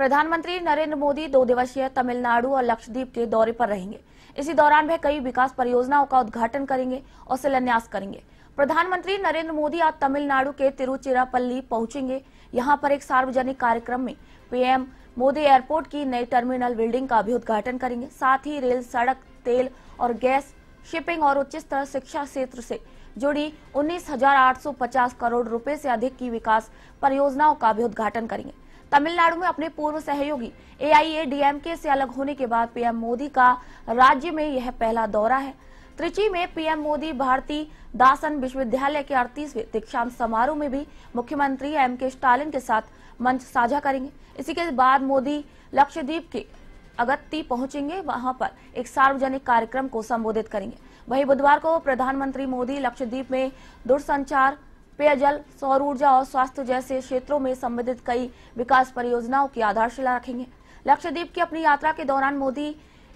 प्रधानमंत्री नरेंद्र मोदी 2 दिवसीय तमिलनाडु और लक्षद्वीप के दौरे पर रहेंगे। इसी दौरान वे कई विकास परियोजनाओं का उद्घाटन करेंगे और शिलान्यास करेंगे। प्रधानमंत्री नरेंद्र मोदी आज तमिलनाडु के तिरुचिरापल्ली पहुंचेंगे। यहां पर एक सार्वजनिक कार्यक्रम में पीएम मोदी एयरपोर्ट की नई टर्मिनल बिल्डिंग का भी उद्घाटन करेंगे। साथ ही रेल, सड़क, तेल और गैस, शिपिंग और उच्च स्तर शिक्षा क्षेत्र से जुड़ी 19,850 करोड़ रुपए से अधिक की विकास परियोजनाओं का भी उद्घाटन करेंगे। तमिलनाडु में अपने पूर्व सहयोगी AIADMK से अलग होने के बाद पीएम मोदी का राज्य में यह पहला दौरा है। त्रिची में पीएम मोदी भारती दासन विश्वविद्यालय के 38वें दीक्षांत समारोह में भी मुख्यमंत्री एमके स्टालिन के साथ मंच साझा करेंगे। इसी के बाद मोदी लक्षद्वीप के अगत्ती पहुंचेंगे। वहां पर एक सार्वजनिक कार्यक्रम को संबोधित करेंगे। वहीं बुधवार को प्रधानमंत्री मोदी लक्षद्वीप में दूरसंचार, पेयजल, सौर ऊर्जा और स्वास्थ्य जैसे क्षेत्रों में संबंधित कई विकास परियोजनाओं की आधारशिला रखेंगे। लक्षद्वीप की अपनी यात्रा के दौरान मोदी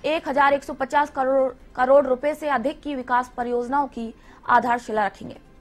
1,150 करोड़ रुपए से अधिक की विकास परियोजनाओं की आधारशिला रखेंगे।